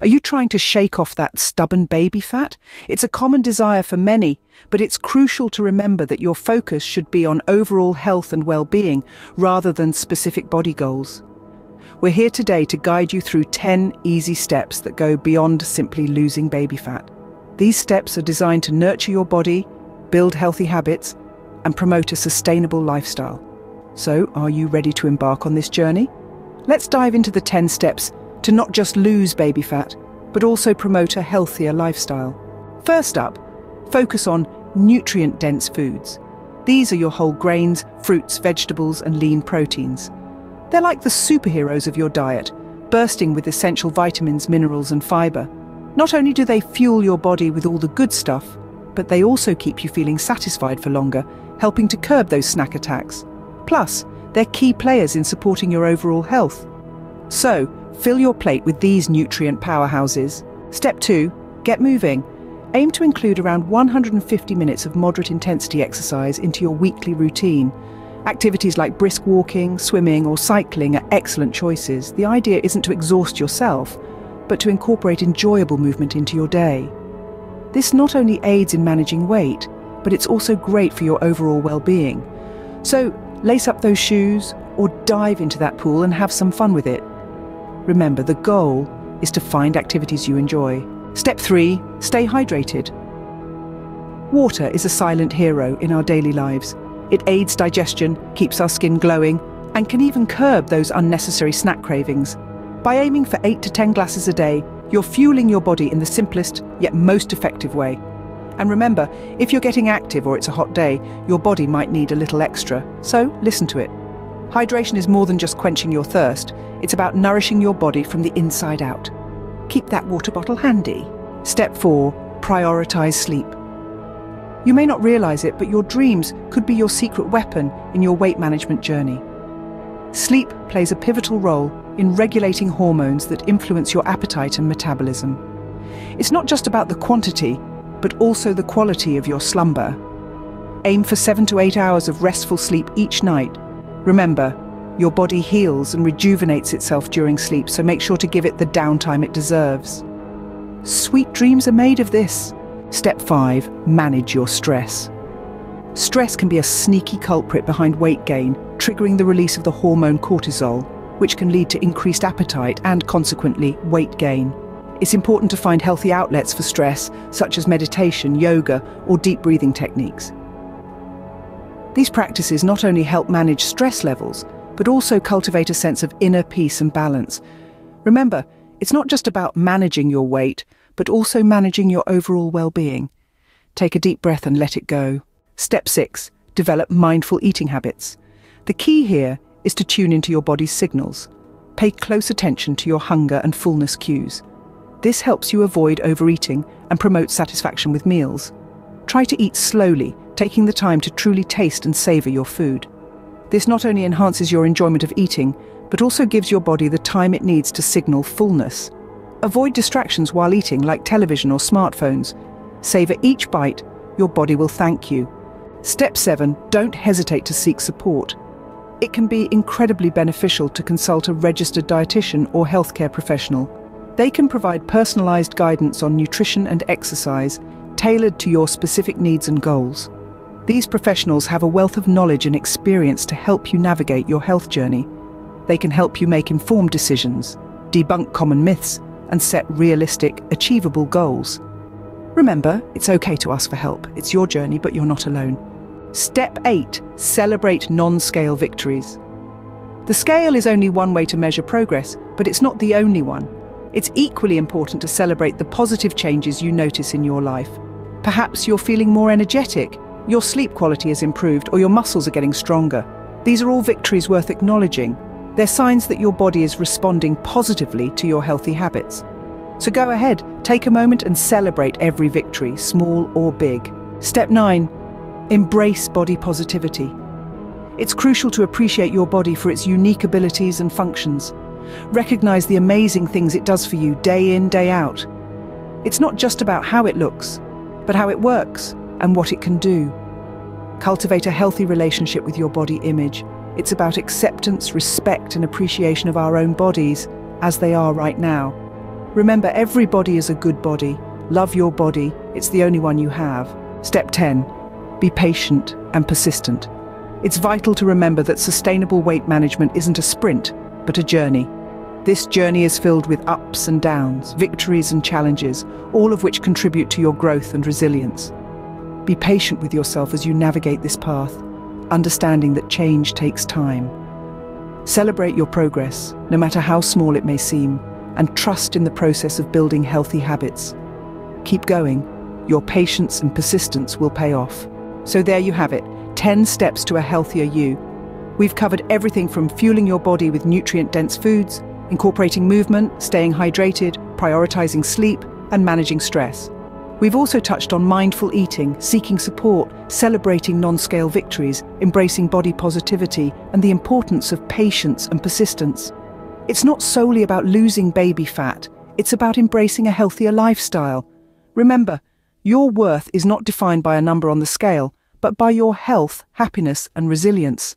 Are you trying to shake off that stubborn baby fat? It's a common desire for many, but it's crucial to remember that your focus should be on overall health and well-being rather than specific body goals. We're here today to guide you through 10 easy steps that go beyond simply losing baby fat. These steps are designed to nurture your body, build healthy habits, and promote a sustainable lifestyle. So, are you ready to embark on this journey? Let's dive into the 10 steps to not just lose baby fat, but also promote a healthier lifestyle. First up, focus on nutrient-dense foods. These are your whole grains, fruits, vegetables, and lean proteins. They're like the superheroes of your diet, bursting with essential vitamins, minerals, and fiber. Not only do they fuel your body with all the good stuff, but they also keep you feeling satisfied for longer, helping to curb those snack attacks. Plus, they're key players in supporting your overall health. So, fill your plate with these nutrient powerhouses. Step 2. Get moving. Aim to include around 150 minutes of moderate intensity exercise into your weekly routine. Activities like brisk walking, swimming, or cycling are excellent choices. The idea isn't to exhaust yourself, but to incorporate enjoyable movement into your day. This not only aids in managing weight, but it's also great for your overall well-being. So, lace up those shoes or dive into that pool and have some fun with it. Remember, the goal is to find activities you enjoy. Step 3. Stay hydrated. Water is a silent hero in our daily lives. It aids digestion, keeps our skin glowing, and can even curb those unnecessary snack cravings. By aiming for 8 to 10 glasses a day, you're fueling your body in the simplest yet most effective way. And remember, if you're getting active or it's a hot day, your body might need a little extra, so listen to it. Hydration is more than just quenching your thirst, it's about nourishing your body from the inside out. Keep that water bottle handy. Step 4. Prioritize sleep. You may not realize it, but your dreams could be your secret weapon in your weight management journey. Sleep plays a pivotal role in regulating hormones that influence your appetite and metabolism. It's not just about the quantity, but also the quality of your slumber. Aim for 7 to 8 hours of restful sleep each night. Remember, your body heals and rejuvenates itself during sleep, so make sure to give it the downtime it deserves. Sweet dreams are made of this. Step 5. Manage your stress. Stress can be a sneaky culprit behind weight gain, triggering the release of the hormone cortisol, which can lead to increased appetite and, consequently, weight gain. It's important to find healthy outlets for stress, such as meditation, yoga, or deep breathing techniques. These practices not only help manage stress levels, but also cultivate a sense of inner peace and balance. Remember, it's not just about managing your weight, but also managing your overall well-being. Take a deep breath and let it go. Step 6. Develop mindful eating habits. The key here is to tune into your body's signals. Pay close attention to your hunger and fullness cues. This helps you avoid overeating and promote satisfaction with meals. Try to eat slowly, taking the time to truly taste and savor your food. This not only enhances your enjoyment of eating, but also gives your body the time it needs to signal fullness. Avoid distractions while eating, like television or smartphones. Savor each bite, your body will thank you. Step 7. Don't hesitate to seek support. It can be incredibly beneficial to consult a registered dietitian or healthcare professional. They can provide personalized guidance on nutrition and exercise, tailored to your specific needs and goals. These professionals have a wealth of knowledge and experience to help you navigate your health journey. They can help you make informed decisions, debunk common myths, and set realistic, achievable goals. Remember, it's okay to ask for help. It's your journey, but you're not alone. Step 8. Celebrate non-scale victories. The scale is only one way to measure progress, but it's not the only one. It's equally important to celebrate the positive changes you notice in your life. Perhaps you're feeling more energetic, your sleep quality has improved, or your muscles are getting stronger. These are all victories worth acknowledging. They're signs that your body is responding positively to your healthy habits. So go ahead, take a moment and celebrate every victory, small or big. Step 9. Embrace body positivity. It's crucial to appreciate your body for its unique abilities and functions. Recognize the amazing things it does for you day in, day out. It's not just about how it looks, but how it works and what it can do. Cultivate a healthy relationship with your body image. It's about acceptance, respect, and appreciation of our own bodies as they are right now. Remember, every body is a good body. Love your body, it's the only one you have. Step 10, be patient and persistent. It's vital to remember that sustainable weight management isn't a sprint, but a journey. This journey is filled with ups and downs, victories and challenges, all of which contribute to your growth and resilience. Be patient with yourself as you navigate this path, understanding that change takes time. Celebrate your progress, no matter how small it may seem, and trust in the process of building healthy habits. Keep going. Your patience and persistence will pay off. So there you have it, 10 steps to a healthier you. We've covered everything from fueling your body with nutrient-dense foods, incorporating movement, staying hydrated, prioritizing sleep, and managing stress. We've also touched on mindful eating, seeking support, celebrating non-scale victories, embracing body positivity, and the importance of patience and persistence. It's not solely about losing baby fat, it's about embracing a healthier lifestyle. Remember, your worth is not defined by a number on the scale, but by your health, happiness, and resilience.